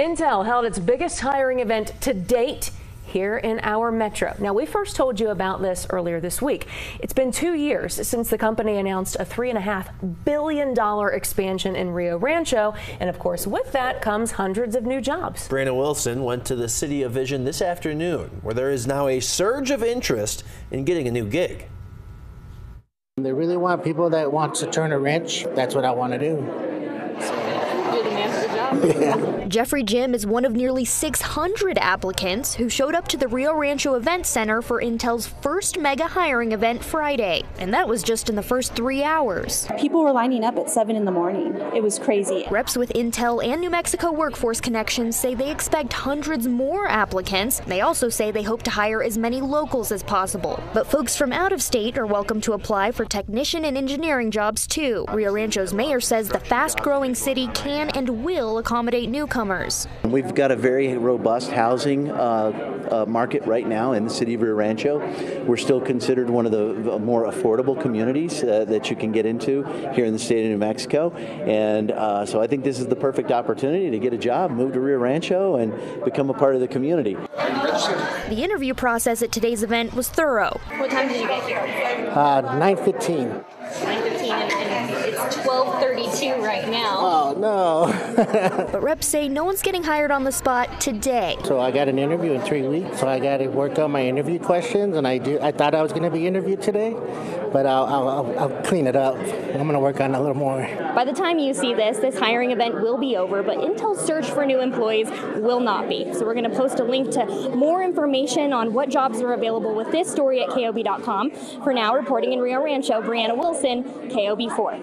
Intel held its biggest hiring event to date here in our metro. Now, we first told you about this earlier this week. It's been 2 years since the company announced a $3.5 billion expansion in Rio Rancho, and of course with that comes hundreds of new jobs. Brianna Wilson went to the City of Vision this afternoon, where there is now a surge of interest in getting a new gig. They really want people that want to turn a wrench. That's what I want to do. Yeah. Jeffrey Jim is one of nearly 600 applicants who showed up to the Rio Rancho Event Center for Intel's first mega hiring event Friday, and that was just in the first 3 hours. People were lining up at 7 in the morning. It was crazy. Reps with Intel and New Mexico Workforce Connections say they expect hundreds more applicants. They also say they hope to hire as many locals as possible, but folks from out of state are welcome to apply for technician and engineering jobs too. Rio Rancho's mayor says the fast-growing city can and will accommodate newcomers. We've got a very robust housing market right now in the city of Rio Rancho. We're still considered one of the more affordable communities that you can get into here in the state of New Mexico, and so I think this is the perfect opportunity to get a job, move to Rio Rancho, and become a part of the community. The interview process at today's event was thorough. What time did you get here? 9:15. 9:15, and it's 12:32 right now. Oh, no. But reps say no one's getting hired on the spot today. So I got an interview in 3 weeks, so I got to work on my interview questions, and I thought I was going to be interviewed today, but I'll clean it up. I'm going to work on it a little more. By the time you see this, this hiring event will be over, but Intel's search for new employees will not be. So we're going to post a link to more information on what jobs are available with this story at KOB.com. For now, reporting in Rio Rancho, Brianna Wilson, KOB4.